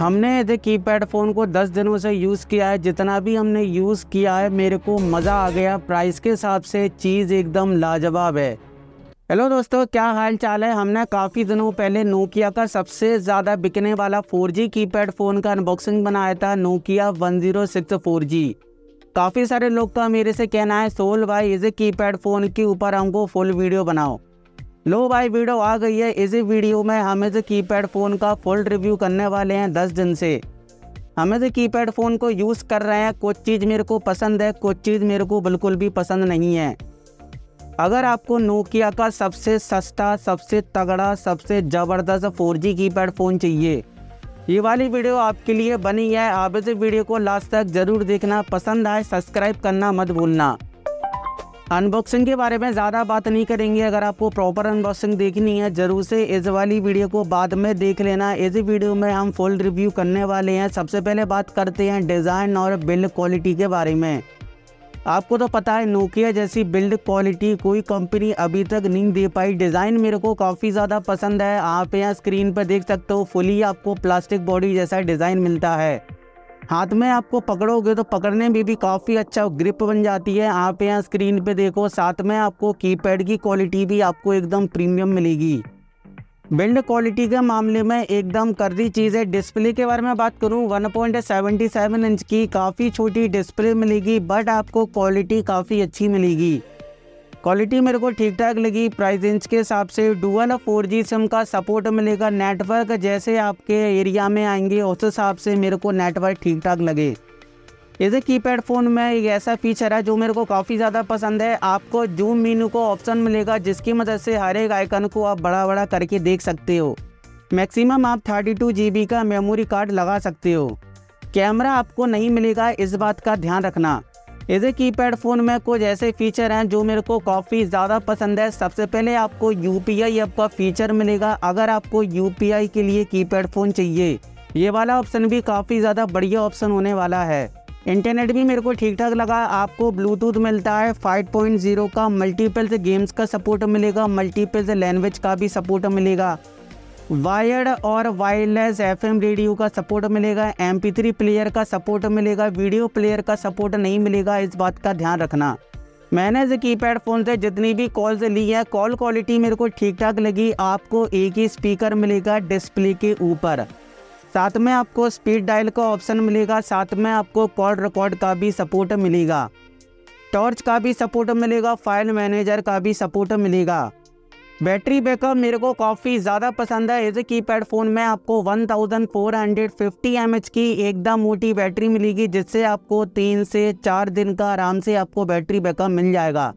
हमने ये keypad phone को 10 दिनों से यूज़ किया है। जितना भी हमने यूज़ किया है मेरे को मज़ा आ गया। प्राइस के हिसाब से चीज़ एकदम लाजवाब है। हेलो दोस्तों, क्या हाल चाल है। हमने काफ़ी दिनों पहले नोकिया का सबसे ज़्यादा बिकने वाला 4G कीपैड फ़ोन का अनबॉक्सिंग बनाया था, नोकिया 106 4G। काफ़ी सारे लोग का मेरे से कहना है सोल भाई इस कीपैड फ़ोन के ऊपर हमको फुल वीडियो बनाओ। लो भाई वीडियो आ गई है। इसी वीडियो में हम इस कीपैड फ़ोन का फुल रिव्यू करने वाले हैं। 10 दिन से हम इस कीपैड फ़ोन को यूज़ कर रहे हैं। कुछ चीज़ मेरे को पसंद है, कुछ चीज़ मेरे को बिल्कुल भी पसंद नहीं है। अगर आपको नोकिया का सबसे सस्ता, सबसे तगड़ा, सबसे ज़बरदस्त 4G कीपैड फ़ोन चाहिए, ये वाली वीडियो आपके लिए बनी है। आप इस वीडियो को लास्ट तक ज़रूर देखना। पसंद आए सब्सक्राइब करना मत भूलना। अनबॉक्सिंग के बारे में ज़्यादा बात नहीं करेंगे। अगर आपको प्रॉपर अनबॉक्सिंग देखनी है ज़रूर से इस वाली वीडियो को बाद में देख लेना। इस वीडियो में हम फुल रिव्यू करने वाले हैं। सबसे पहले बात करते हैं डिज़ाइन और बिल्ड क्वालिटी के बारे में। आपको तो पता है नोकिया जैसी बिल्ड क्वालिटी कोई कंपनी अभी तक नहीं दे पाई। डिज़ाइन मेरे को काफ़ी ज़्यादा पसंद है। आप यहाँ स्क्रीन पर देख सकते हो, फुली आपको प्लास्टिक बॉडी जैसा डिज़ाइन मिलता है। हाथ में आपको पकड़ोगे तो पकड़ने में भी काफ़ी अच्छा ग्रिप बन जाती है। आप यहाँ स्क्रीन पे देखो। साथ में आपको कीपैड की क्वालिटी भी आपको एकदम प्रीमियम मिलेगी। बिल्ड क्वालिटी के मामले में एकदम करदी चीज़ है। डिस्प्ले के बारे में बात करूँ, 1.77 इंच की काफ़ी छोटी डिस्प्ले मिलेगी, बट आपको क्वालिटी काफ़ी अच्छी मिलेगी। क्वालिटी मेरे को ठीक ठाक लगी। प्राइस रेंज के हिसाब से डुअल 4G सिम का सपोर्ट मिलेगा। नेटवर्क जैसे आपके एरिया में आएंगे उस हिसाब से मेरे को नेटवर्क ठीक ठाक लगे। इस कीपैड फ़ोन में एक ऐसा फीचर है जो मेरे को काफ़ी ज़्यादा पसंद है। आपको जूम मेनू को ऑप्शन मिलेगा जिसकी मदद से हर एक आइकन को आप बड़ा बड़ा करके देख सकते हो। मैक्सिमम आप 32 GB का मेमोरी कार्ड लगा सकते हो। कैमरा आपको नहीं मिलेगा, इस बात का ध्यान रखना। इस कीपैड फ़ोन में कुछ ऐसे फीचर हैं जो मेरे को काफ़ी ज़्यादा पसंद है। सबसे पहले आपको UPI ऐप का फीचर मिलेगा। अगर आपको UPI के लिए कीपैड फ़ोन चाहिए, ये वाला ऑप्शन भी काफ़ी ज़्यादा बढ़िया ऑप्शन होने वाला है। इंटरनेट भी मेरे को ठीक ठाक लगा। आपको ब्लूटूथ मिलता है 5.0 का, मल्टीपल्स गेम्स का सपोर्ट मिलेगा, मल्टीपल्स लैंग्वेज का भी सपोर्ट मिलेगा, वायर्ड और वायरलेस FM रेडियो का सपोर्ट मिलेगा, MP3 प्लेयर का सपोर्ट मिलेगा, वीडियो प्लेयर का सपोर्ट नहीं मिलेगा, इस बात का ध्यान रखना। मैंने इस कीपैड फ़ोन से जितनी भी कॉल्स ली है, कॉल क्वालिटी मेरे को ठीक ठाक लगी। आपको एक ही स्पीकर मिलेगा डिस्प्ले के ऊपर। साथ में आपको स्पीड डायल का ऑप्शन मिलेगा। साथ में आपको कॉल रिकॉर्ड का भी सपोर्ट मिलेगा, टॉर्च का भी सपोर्ट मिलेगा, फाइल मैनेजर का भी सपोर्ट मिलेगा। बैटरी बैकअप मेरे को काफ़ी ज़्यादा पसंद है। इस कीपैड फ़ोन में आपको 1450 mAh की एकदम मोटी बैटरी मिलेगी, जिससे आपको 3 से 4 दिन का आराम से आपको बैटरी बैकअप मिल जाएगा।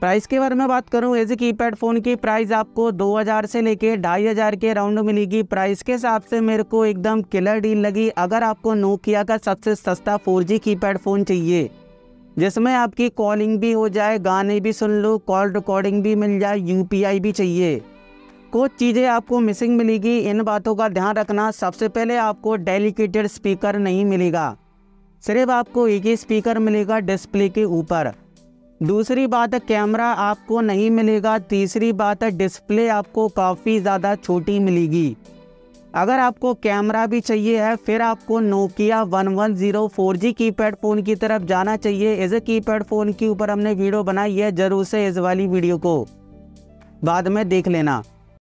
प्राइस के बारे में बात करूं, इस कीपैड फ़ोन की प्राइस आपको 2000 से लेके 2500 के राउंड मिलेगी। प्राइस के हिसाब से मेरे को एकदम किलर डील लगी। अगर आपको नोकिया का सबसे सस्ता 4G कीपैड फ़ोन चाहिए जिसमें आपकी कॉलिंग भी हो जाए, गाने भी सुन लो, कॉल रिकॉर्डिंग भी मिल जाए, UPI भी चाहिए, कुछ चीज़ें आपको मिसिंग मिलेगी, इन बातों का ध्यान रखना। सबसे पहले आपको डेडिकेटेड स्पीकर नहीं मिलेगा, सिर्फ आपको एक ही स्पीकर मिलेगा डिस्प्ले के ऊपर। दूसरी बात, कैमरा आपको नहीं मिलेगा। तीसरी बात, डिस्प्ले आपको काफ़ी ज़्यादा छोटी मिलेगी। अगर आपको कैमरा भी चाहिए है फिर आपको नोकिया 110 4G कीपैड फ़ोन की तरफ जाना चाहिए। इस कीपैड फ़ोन के ऊपर हमने वीडियो बनाई है, ज़रूर से इस वाली वीडियो को बाद में देख लेना।